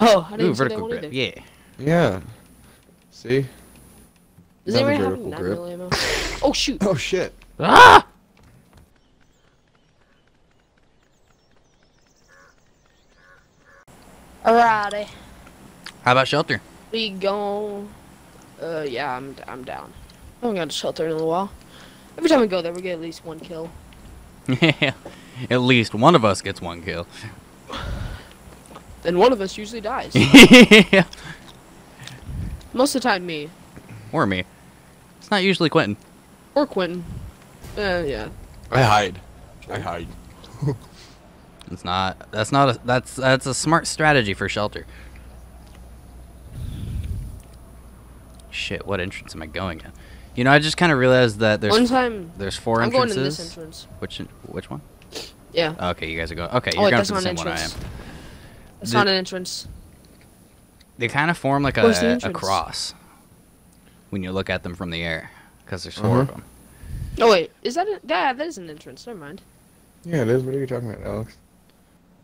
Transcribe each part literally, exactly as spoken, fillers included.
Oh, I didn't Ooh, vertical grip. Yeah. Yeah. See? Does anybody have nine millimeter ammo? Oh shoot! Oh shit! Ah! Alrighty. How about shelter? We gone. Uh, yeah, I'm I'm down. I haven't got a shelter in a little while. Every time we go there, we get at least one kill. Yeah, at least one of us gets one kill. And one of us usually dies. Yeah. Most of the time, me. Or me. It's not usually Quentin. Or Quentin. Uh, yeah. I hide. I hide. It's not. That's not a. That's that's a smart strategy for shelter. Shit! What entrance am I going in? You know, I just kind of realized that there's one time, there's four I'm entrances. Going in this entrance. Which which one? Yeah. Okay, you guys are going. Okay, you're oh, wait, going to the same entrance. one I am. It's not an entrance. They kind of form like a, a, a cross when you look at them from the air, because there's four uh-huh. of them. Oh wait, is that a, yeah? That is an entrance. Never mind. Yeah, it is. What are you talking about, Alex?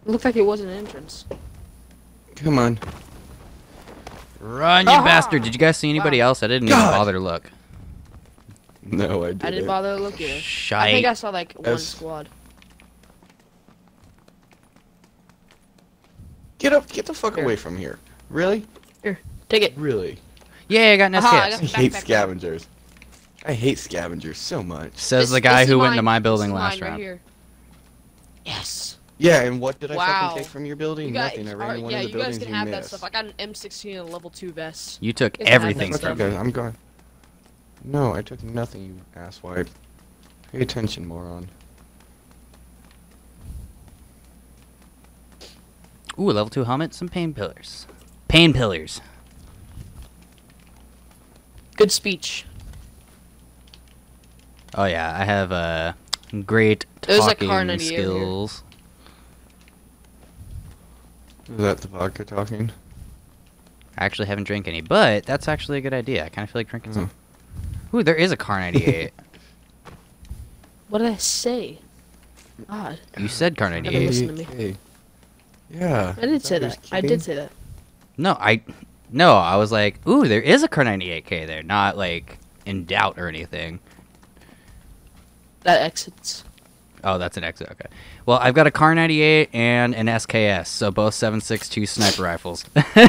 It looked like it was an entrance. Come on. Run, you Aha! bastard! Did you guys see anybody wow. else? I didn't God. even bother to look. No, I didn't. I didn't bother to look either. Shite. I think I saw like one S squad. Get up! Get the fuck here. away from here! Really? Here, take it. Really? Yeah, I got an S K S. I hate scavengers. I hate scavengers so much. Says this, the guy who mine. went to my building this last round. Right yes. Yeah, and what did I wow. fucking take from your building? You got, Nothing. I ran right, one yeah, of the buildings you missed. Yeah, you guys can have missed. that stuff. I got an M sixteen and a level two vest. You took you everything from me. Okay, I'm gone. No, I took nothing, you asswipe. Pay attention, moron. Ooh, level two helmet, some pain pillars. Pain pillars. Good speech. Oh yeah, I have uh, great talking like skills. Is that the vodka talking? I actually haven't drank any, but that's actually a good idea. I kind of feel like drinking mm. some. Ooh, there is a car ninety-eight. What did I say? God. You said car ninety-eight. Hey, listen to me. Hey. Yeah. I did say that. I did say that. No, I, no, I was like, ooh, there is a car ninety-eight K there, not like in doubt or anything. That exits. Oh, that's an exit. Okay. Well, I've got a car ninety-eight and an S K S, so both seven six two sniper rifles. Yeah,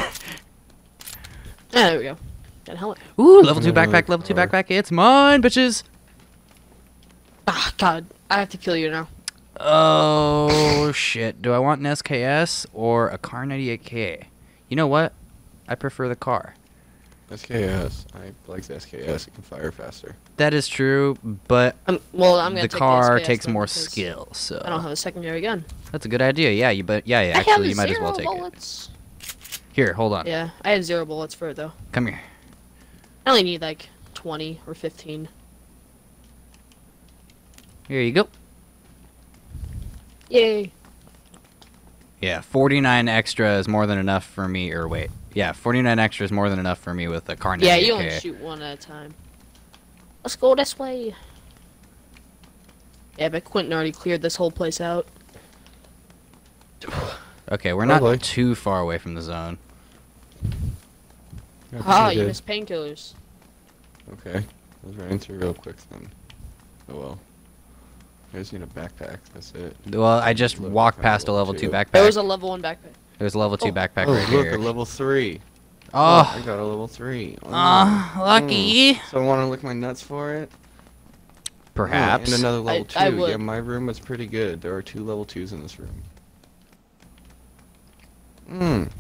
there we go. Got a helmet. Ooh, level two backpack. Level two backpack. It's mine, bitches. Ah, God, I have to kill you now. Oh shit! Do I want an S K S or a car ninety-eight K? You know what? I prefer the car. S K S. I like the S K S. It can fire faster. That is true, but um, well, I'm gonna the car take the S K S takes more skill, so I don't have a secondary gun. That's a good idea. Yeah, you but yeah, yeah, actually, you might as well take bullets. it. Here, hold on. Yeah, I have zero bullets for it though. Come here. I only need like twenty or fifteen. Here you go. Yay. Yeah, forty-nine extra is more than enough for me, or wait. Yeah, forty-nine extra is more than enough for me with a car ninety-eight K. Yeah, you only shoot one at a time. Let's go this way. Yeah, but Quentin already cleared this whole place out. Okay, we're Probably. not too far away from the zone. Yeah, ah, you missed painkillers. Okay, I was running through real quick then. Oh well. I just need a backpack, that's it. Well, I just walked past a level two backpack. There was a level one backpack. There was a level two backpack right here. Oh, look, a level three. Oh. I got a level three. Ah, lucky. So I want to lick my nuts for it? Perhaps. And another level two. Yeah, my room was pretty good. There are two level twos in this room. Mm.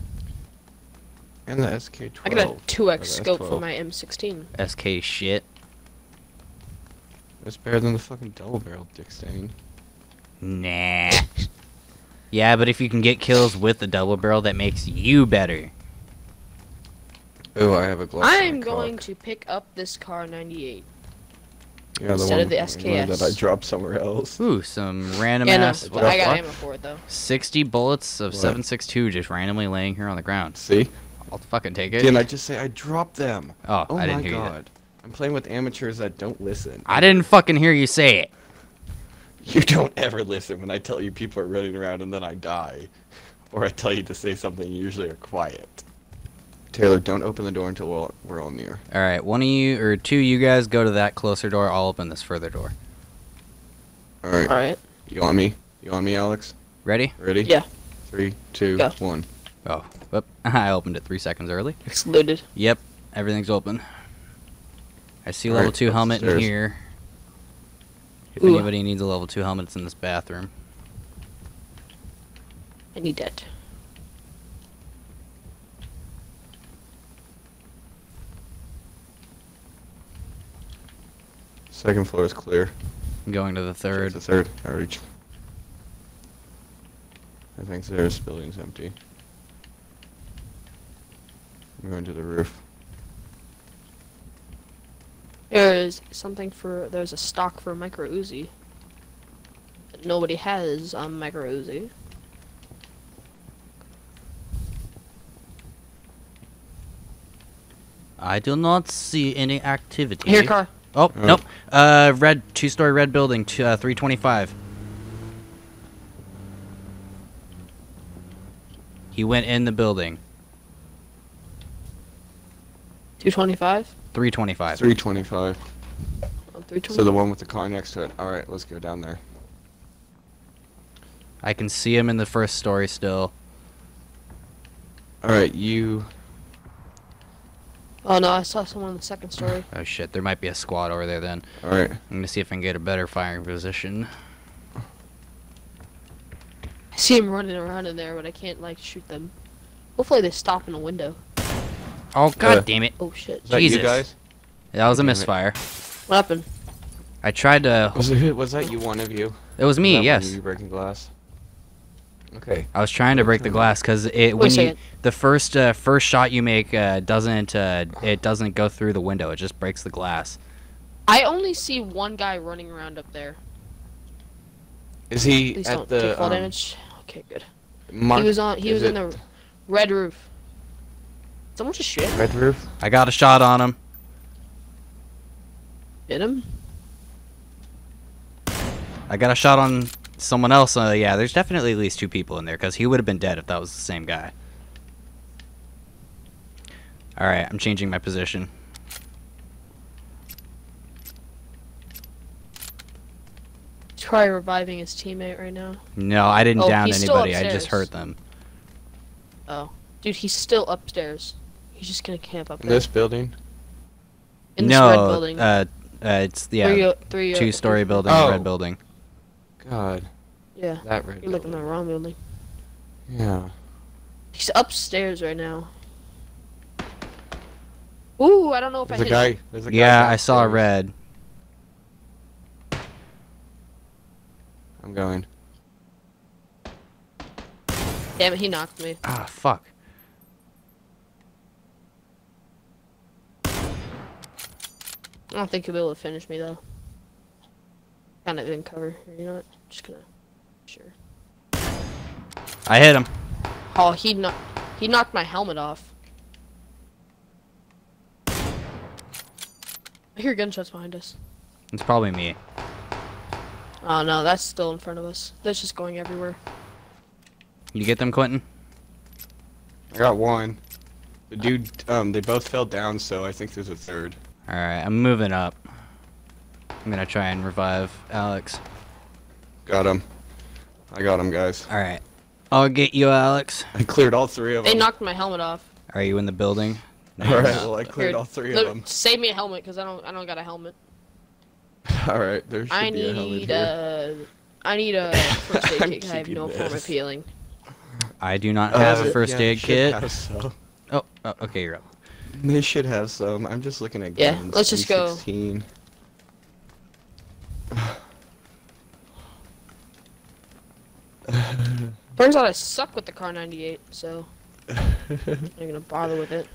And the S K twelve. I got a two X scope for my M sixteen. S K shit. It's better than the fucking double barrel dick stain. Nah. Yeah, but if you can get kills with the double barrel, that makes you better. Oh, I have a glass. I'm going to pick up this car ninety-eight. Yeah, instead the one, of the S K S. That I dropped somewhere else. Ooh, some random yeah, ass. No, I got ammo for it though. sixty bullets of seven six two just randomly laying here on the ground. See? I'll fucking take it. Didn't I just say I dropped them? Oh, oh I didn't my hear God. You that. I'm playing with amateurs that don't listen. I didn't fucking hear you say it. You don't ever listen when I tell you people are running around and then I die. or I tell you to say something, you usually are quiet. Taylor, don't open the door until we're all, we're all near. All right, one of you or two of you guys go to that closer door. I'll open this further door. All right. All right. You on me? You on me, Alex? Ready? Ready? Yeah. Three, two, go. One. Oh, whoop! I opened it three seconds early. Excluded. Yep, everything's open. I see level right, two helmet upstairs. In here. If Ooh. Anybody needs a level two helmet, it's in this bathroom. I need that. Second floor is clear. I'm going to the third. The third. I reached. I think this building's empty. I'm going to the roof. There is something for. There's a stock for micro Uzi. That nobody has on um, micro Uzi. I do not see any activity. Here, car. Oh, oh, nope. Uh, red, two-story red building, two, uh, three twenty-five. He went in the building. two twenty-five? three twenty-five. three twenty-five. Oh, three twenty-five. So the one with the car next to it. All right, let's go down there. I can see him in the first story still. All right, you... Oh no, I saw someone in the second story. Oh shit, there might be a squad over there then. Alright. I'm gonna see if I can get a better firing position. I see him running around in there, but I can't, like, shoot them. Hopefully they stop in a window. Oh god uh, damn it. Oh shit. Was that Jesus. You guys? That was a misfire. What happened? I tried to... Was, it, was that you, one of you? It was me, was yes. You breaking glass? Okay. I was trying to break the glass because it when you, the first uh, first shot you make uh, doesn't uh, it doesn't go through the window. It just breaks the glass. I only see one guy running around up there. Is he Please at don't the? Take fall um, damage. Okay, good. Mark, he was on. He was in the red roof. Someone just shit. Red roof. I got a shot on him. Hit him. I got a shot on. Someone else, uh, yeah, there's definitely at least two people in there, because he would have been dead if that was the same guy. Alright, I'm changing my position. Try reviving his teammate right now. No, I didn't oh, down anybody, I just hurt them. Oh. Dude, he's still upstairs. He's just gonna camp up there. In this building? In this no, red building. Uh, uh, it's, yeah, two-story building, oh. red building. God. Yeah. That red You're building. Looking at the wrong building. Yeah. He's upstairs right now. Ooh, I don't know if there's I a hit guy, him. There's a guy. Yeah, I saw a red. I'm going. Damn it, he knocked me. Ah, fuck. I don't think he'll be able to finish me though. Kind of in cover. You know what? Just gonna. Sure. I hit him. Oh, he knocked. He knocked my helmet off. I hear gunshots behind us. It's probably me. Oh no, that's still in front of us. That's just going everywhere. You get them, Quentin? I got one. The dude. Um, they both fell down, so I think there's a third. All right, I'm moving up. I'm gonna try and revive Alex. Got him. I got him, guys. Alright. I'll get you, Alex. I cleared all three of them. They knocked my helmet off. Are you in the building? No, alright, well, I cleared all three Look, of them. Save me a helmet, because I don't, I don't got a helmet. Alright, there should I be a helmet uh, here. I need a first aid kit, because I have no this. form of healing. I do not uh, have a first yeah, aid kit. So. Oh, oh, okay, you're up. They should have some. I'm just looking at guns. Yeah, let's just go. Turns out I suck with the car ninety-eight, so I'm not gonna bother with it.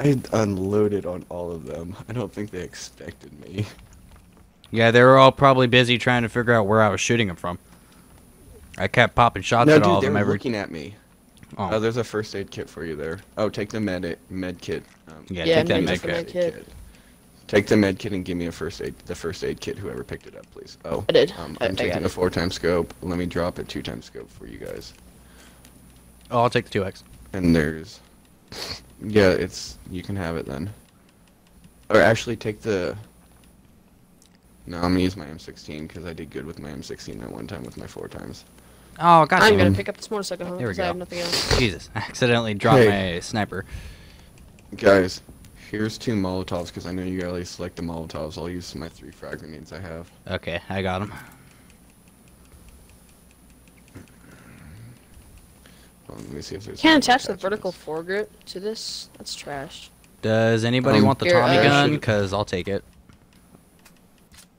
I unloaded on all of them. I don't think they expected me. Yeah, they were all probably busy trying to figure out where I was shooting them from. I kept popping shots no, at dude, all of them. No, dude, they were looking at me. Oh. oh, there's a first aid kit for you there. Oh, take the med med kit. Um, yeah, yeah, take that med kit. Med kit. Take the med kit and give me a first aid. The first aid kit, whoever picked it up, please. Oh, I did. Um, I'm I, taking I a four times scope. Let me drop a two times scope for you guys. Oh, I'll take the two X. And there's... Yeah, it's... You can have it then. Or actually, take the... No, I'm gonna use my M sixteen, because I did good with my M sixteen that one time with my four times. Oh, god. I'm um, gonna pick up this motorcycle, huh? There we go. I have nothing else. Jesus, I accidentally dropped hey. my sniper. Guys, here's two Molotovs, because I know you gotta select the Molotovs. I'll use my three frag grenades I have. Okay, I got them. Well, let me see if there's... Can't attach the vertical foregrip to this? That's trash. Does anybody um, want the here, Tommy uh, gun? Because I'll take it.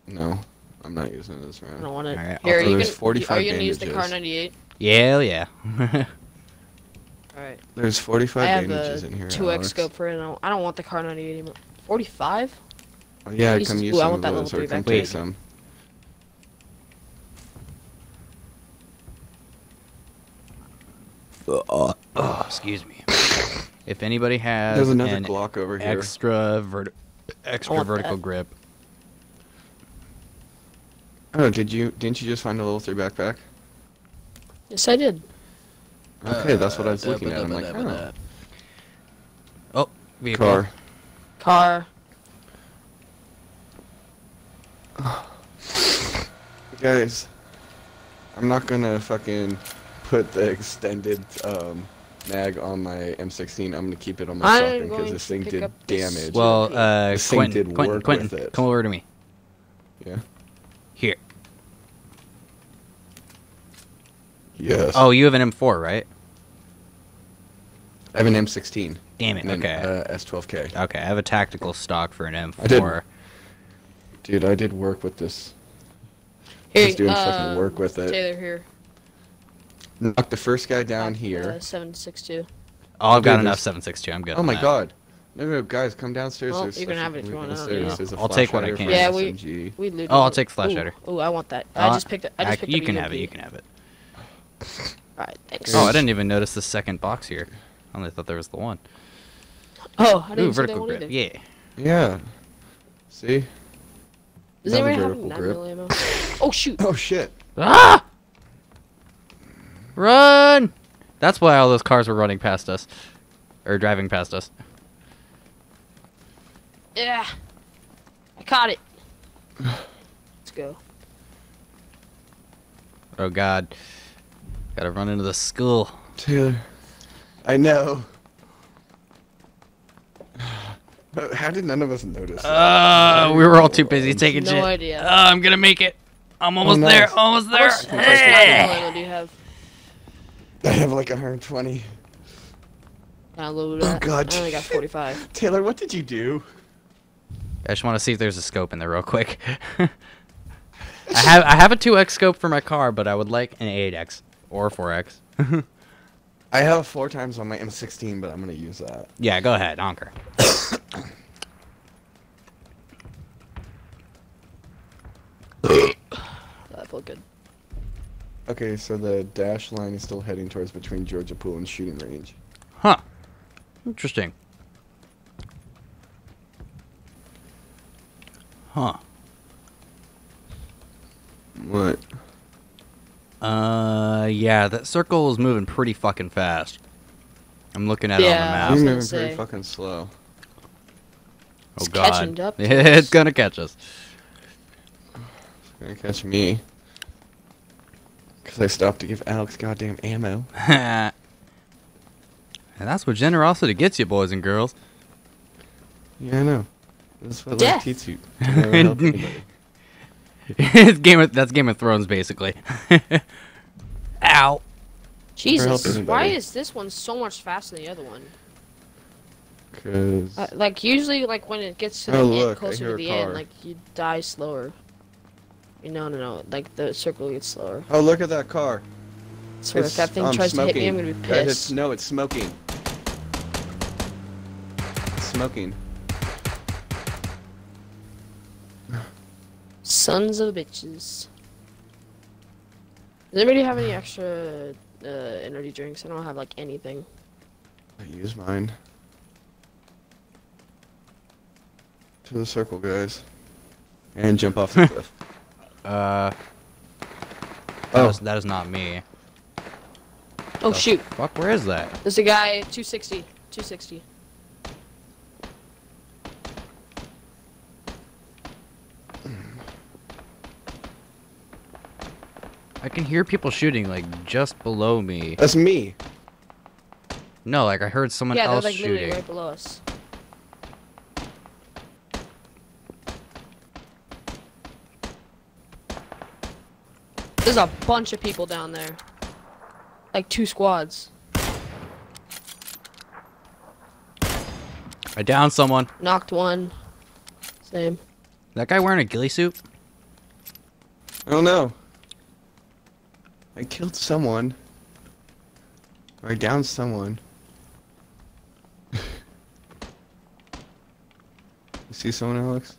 No, I'm not using this round. I don't want it. Right, Here, also, you there's forty-five are you going to use the car ninety-eight? Yeah, yeah. Alright. There's forty-five I bandages in here. two X scope for it. I don't, I don't want the car ninety-eight anymore. forty-five? Oh, yeah, Jesus. come use Ooh, some I want of those, or come take some. Oh, oh, excuse me. If anybody has There's another an Glock over here. extra, verti extra vertical that. grip. Oh, did you? Didn't you just find a level three backpack? Yes, I did. Okay, uh, that's what I was looking at. I'm like, oh. Oh, vehicle. Car. Car. Oh. Guys, I'm not gonna fucking put the extended um, mag on my M sixteen. I'm gonna keep it on my shotgun because this thing did damage. Well, uh, this thing did work with it. Come over to me. Yeah. Here. Yes. Oh, you have an M four, right? I have an M sixteen. Damn it. Okay. An, uh, S twelve K. Okay, I have a tactical stock for an M four. I did, dude, I did work with this. Here, I was doing uh, fucking work with it. Taylor here. Knock the first guy down here. Uh, seven six two. Oh, I've got dude, enough seven six two. I'm good. Oh my that. god. No, no, guys, come downstairs. Well, you can have it if you want. No. I'll take what I can. Yeah, we, we looted. Oh, I'll take the flash hider. Ooh, I want that. I uh, just picked it. I just picked it. You can have it. You can have it. All right, thanks. Oh, I didn't even notice the second box here. I only thought there was the one. Oh, I didn't see that one either. Yeah. Yeah. See? Does anybody have vertical ammo? Oh, shoot. Oh, shit. Ah! Run! That's why all those cars were running past us. Or driving past us. Yeah, I caught it. Let's go. Oh god, gotta run into the school. Taylor, I know. How did none of us notice? Uh, we were all too busy taking shit. No idea. Uh, I'm gonna make it. I'm almost oh, nice. there. Almost there. How much ammo do you have? I have like one hundred twenty. I loaded up. Oh god. I only got forty-five. Taylor, what did you do? I just want to see if there's a scope in there real quick. I have I have a two X scope for my car, but I would like an eight X or four X. I have four times on my M sixteen, but I'm gonna use that. Yeah, go ahead, honker. That felt good. Okay, so the dash line is still heading towards between Georgia Pool and shooting range. Huh. Interesting. Huh. What? Uh, yeah, that circle is moving pretty fucking fast. I'm looking at yeah, it on the map. It's moving say. pretty fucking slow. It's oh god. Catching up to it's gonna catch us. It's gonna catch me. Cause I stopped to give Alex goddamn ammo. And that's what generosity gets you, boys and girls. Yeah, I know. That's what I teach you. It's Game of, that's Game of Thrones, basically. Ow. Jesus, why is this one so much faster than the other one? Cause... Uh, like, usually, like, when it gets to the oh, end, look, closer to the end, like, you die slower. No, no, no. Like, the circle gets slower. Oh, look at that car. So if that thing um, tries smoking. to hit me, I'm going to be pissed. Guys, it's, no, it's smoking. It's smoking. Sons of bitches. Does anybody have any extra uh, energy drinks? I don't have like anything. I use mine. To the circle, guys. And jump off the cliff. Uh. That oh. Is, that is not me. Oh shoot. Fuck, where is that? There's a guy at two sixty. two sixty. I can hear people shooting, like, just below me. That's me. No, like, I heard someone yeah, else like, shooting. Yeah, they're, like, right below us. There's a bunch of people down there. Like, two squads. I downed someone. Knocked one. Same. That guy wearing a ghillie suit? I don't know. I killed someone. Or I downed someone. You see someone, Alex?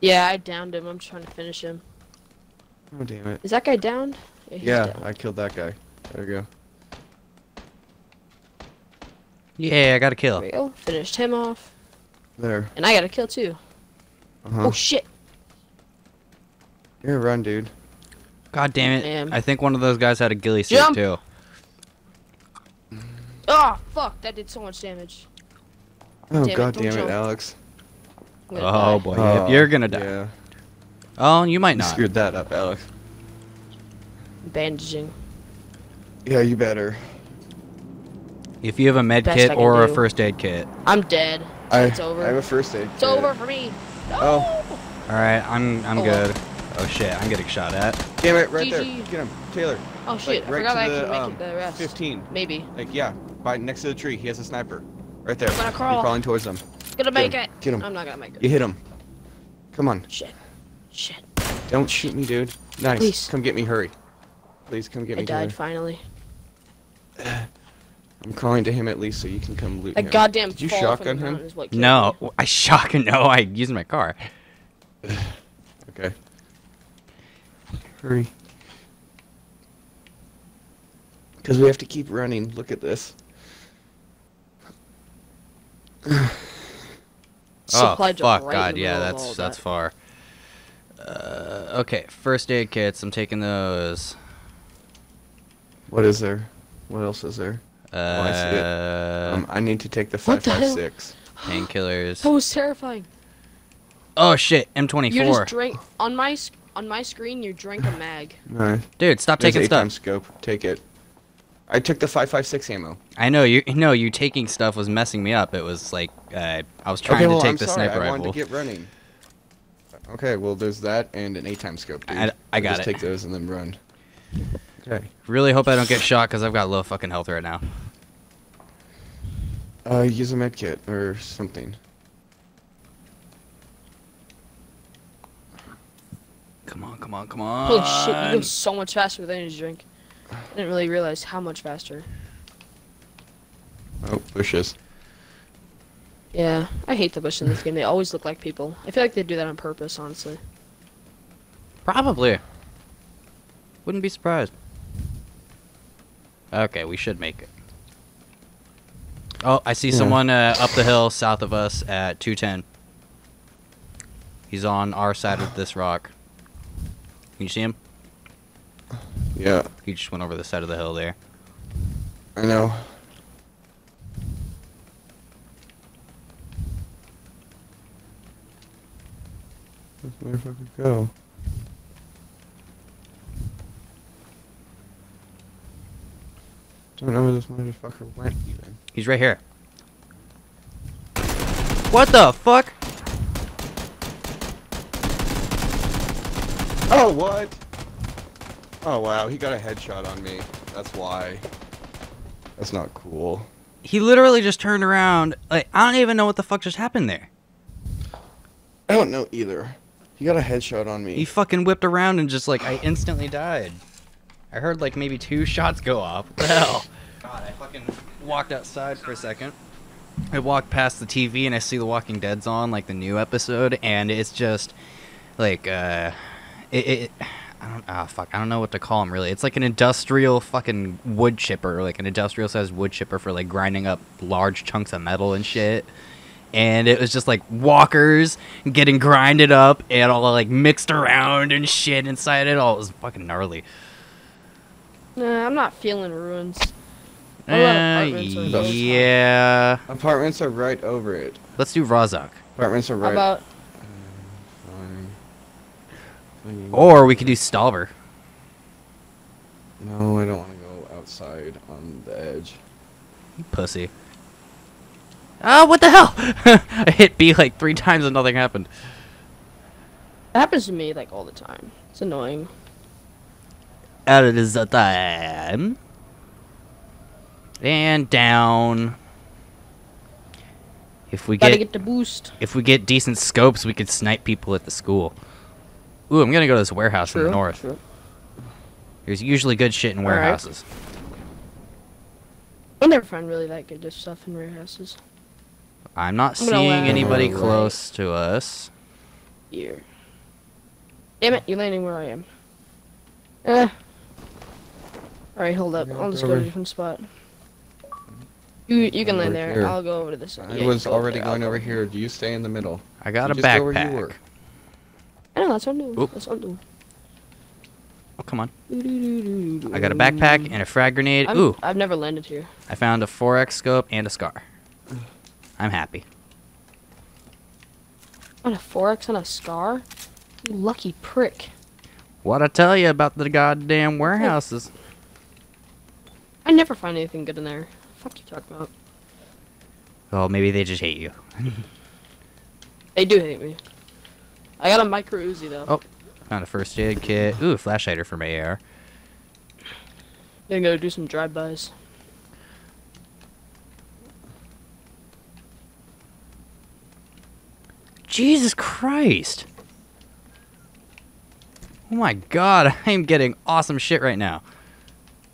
Yeah, I downed him. I'm trying to finish him. Oh, damn it. Is that guy downed? Yeah, yeah downed. I killed that guy. There we go. Yeah, I got a kill. There we go. Finished him off. There. And I got a kill, too. Uh-huh. Oh, shit. You're gonna run, dude. God damn it. Damn. I think one of those guys had a ghillie suit, Jump. too. Oh, fuck. That did so much damage. Oh, damn God it. damn jump. it, Alex. Oh, die. boy. Oh, You're gonna die. Yeah. Oh, you might not. You screwed that up, Alex. Bandaging. Yeah, you better. If you have a med Best kit or do. a first aid kit. I'm dead. I, it's over. I have a first aid kit. It's over for me. No! Oh. Alright, I'm, I'm oh. good. Oh shit, I'm getting shot at. Damn it, right G G. there. Get him, Taylor. Oh shit, like, right I forgot I could make um, it the rest. fifteen. Maybe. Like, yeah, by next to the tree, he has a sniper. Right there. I'm gonna crawl. You're crawling towards them. Gonna Get make him. it. Get him. I'm not gonna make it. You hit him. Come on. Shit. Shit. Don't shoot me, dude. Nice. Please. Come get me, hurry. Please come get I me. I died, Taylor. finally. I'm calling to him at least so you can come loot him. Goddamn Did you shotgun him? No, me. I shotgun. No, I used my car. Okay. Hurry. Because we have to keep running. Look at this. oh, fuck, right God. Yeah, that's that's that. far. Uh, okay, first aid kits. I'm taking those. What is there? What else is there? Uh, oh, I see it. Um, I need to take the five five six. Painkillers. That was terrifying. Oh, shit. M twenty-four. You just drank on my screen. On my screen, you drank a mag. No. Dude, stop There's taking eight stuff. Times scope. Take it. I took the five five six ammo. I know you. No, you taking stuff was messing me up. It was like uh, I was trying okay, well, to take I'm the sorry. sniper rifle. I wanted rifle. to get running. Okay, well, there's that and an eight-time scope. Dude. I, I got just it. Just take those and then run. Okay. Really hope I don't get shot because I've got low fucking health right now. Uh, use a med kit or something. Come on, come on, come on. Holy shit, you go so much faster with energy drink. I didn't really realize how much faster. Oh, bushes. Yeah, I hate the bush in this game. They always look like people. I feel like they do that on purpose, honestly. Probably. Wouldn't be surprised. Okay, we should make it. Oh, I see yeah. someone uh, up the hill south of us at two ten. He's on our side of this rock. Can you see him? Yeah. He just went over the side of the hill there. I know. Where'd the motherfucker go? Don't know where this motherfucker went even. He's right here. What the fuck? Oh, what? Oh, wow. He got a headshot on me. That's why. That's not cool. He literally just turned around. Like, I don't even know what the fuck just happened there. I don't know either. He got a headshot on me. He fucking whipped around and just, like, I instantly died. I heard, like, maybe two shots go off. What the hell? God, I fucking walked outside for a second. I walked past the T V and I see The Walking Dead's on, like, the new episode. And it's just, like, uh... It, it, I don't, ah, oh, fuck, I don't know what to call them, really. It's like an industrial fucking wood chipper, like an industrial-sized wood chipper for, like, grinding up large chunks of metal and shit. And it was just, like, walkers getting grinded up and all, like, mixed around and shit inside it all. It was fucking gnarly. Nah, I'm not feeling ruins. Uh, yeah. Apartments are right over it. Let's do Razak. Apartments are right. How about? Or we could do Stauber. No, I don't want to go outside on the edge. You pussy. Oh, what the hell? I hit B like three times and nothing happened. That happens to me like all the time. It's annoying. Out of the time. And down. If we Gotta get, get the boost. If we get decent scopes, we could snipe people at the school. Ooh, I'm gonna go to this warehouse true, in the north. True. There's usually good shit in all warehouses. Right. I'll never find really that good stuff in warehouses. I'm not I'm seeing anybody right. close to us. Here. Damn it, you're landing where I am. Eh. Alright, hold up. I'll just go to a different spot. You you can land there. Here. I'll go over to this side. I yeah, was go already going over here. Do you stay in the middle? I got you a backpack. Go where you work. I know, that's what I'm doing. Oop. That's what I'm doing. Oh, come on. I got a backpack and a frag grenade. I'm, Ooh. I've never landed here. I found a four X scope and a scar. I'm happy. On a four X and a scar? You lucky prick. What'd I tell you about the goddamn warehouses? I never find anything good in there. Fuck you talking about. Oh, maybe they just hate you. They do hate me. I got a micro Uzi though. Oh, found a first aid kit. Ooh, a flashlighter for my A R. Gonna go do some drive-bys. Jesus Christ! Oh my God, I am getting awesome shit right now.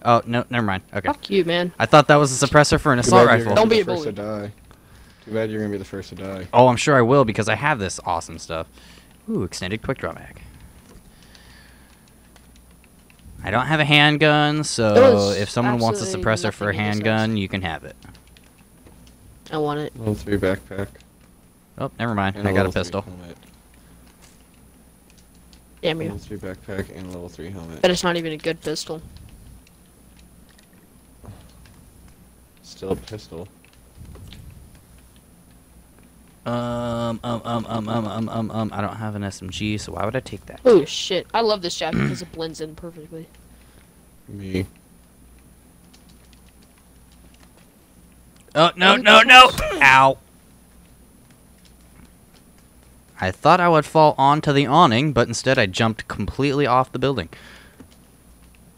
Oh no, never mind. Okay. Fuck you, man. I thought that was a suppressor for an assault rifle. Don't be a bully. Too bad you're gonna be the first to die. Oh, I'm sure I will because I have this awesome stuff. Ooh, extended quick draw mag. I don't have a handgun, so if someone wants a suppressor for a handgun, you can have it. I want it. Level three backpack. Oh, never mind. And I got a pistol. Damn you. Level three backpack and level three helmet. But it's not even a good pistol. Still a pistol. Um, um, um, um, um, um, um, um, I don't have an S M G, so why would I take that? Oh, shit. I love this chapter because it blends in perfectly. Me. Oh, no, no, no! Ow! I thought I would fall onto the awning, but instead I jumped completely off the building.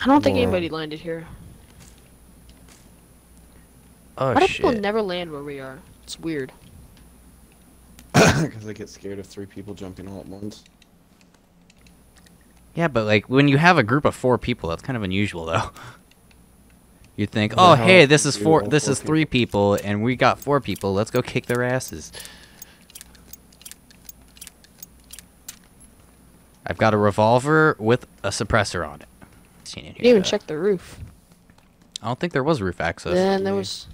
I don't think Whoa. anybody landed here. Oh, shit. Why do people never land where we are? It's weird. Because I get scared of three people jumping all at once. Yeah, but like when you have a group of four people, that's kind of unusual, though. You'd think, oh, hey, this is four, this is three people, and we got four people. Let's go kick their asses. I've got a revolver with a suppressor on it. Seen it here, you didn't even check the roof. I don't think there was roof access. Yeah, there was.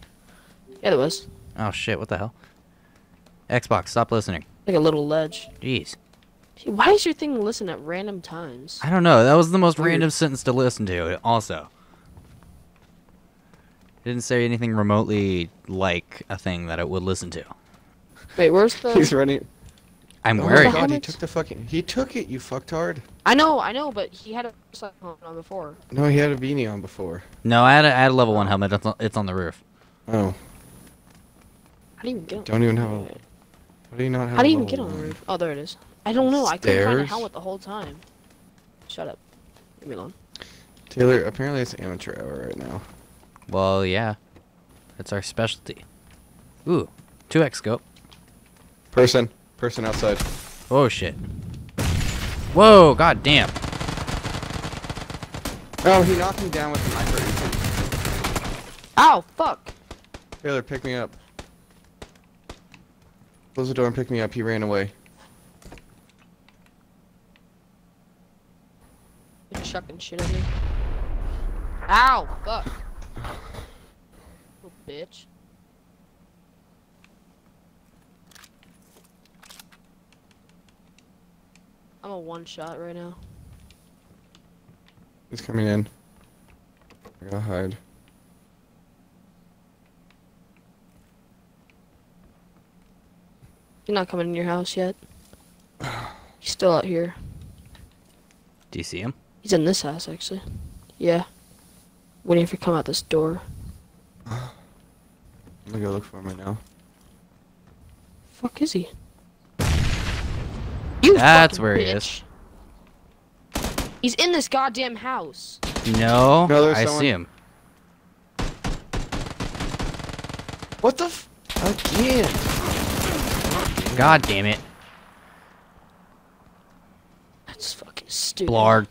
Yeah, there was. Oh shit! What the hell? Xbox, stop listening. Like a little ledge. Jeez. Gee, why is your thing listen at random times? I don't know. That was the most Weird. random sentence to listen to, also. It didn't say anything remotely like a thing that it would listen to. Wait, where's the... He's running... I'm oh worried. Oh my God, he took the fucking... He took it, you fucktard. I know, I know, but he had a helmet on before. No, he had a beanie on before. No, I had a, I had a level one helmet. It's on, it's on the roof. Oh. How do you even get on Don't even have a... How do you not have How do you even get on the roof? Oh, there it is. I don't know. Stairs? I couldn't find a helmet the whole time. Shut up. Leave me alone. Taylor, apparently it's amateur hour right now. Well, yeah. It's our specialty. Ooh. two X scope. Person. Person outside. Oh, shit. Whoa, god damn. Oh, he knocked me down with the micro. Ow, fuck. Taylor, pick me up. Close the door and pick me up. He ran away. You're chucking shit at me. Ow! Fuck! Little bitch. I'm a one shot right now. He's coming in. I gotta hide. You're not coming in your house yet. He's still out here. Do you see him? He's in this house, actually. Yeah. Waiting for you to come out this door. I'm gonna go look for him right now. Fuck is he? You That's where bitch. he is. He's in this goddamn house. No, no I someone. see him. What the f- Again! God damn it. That's fucking stupid. Blarg.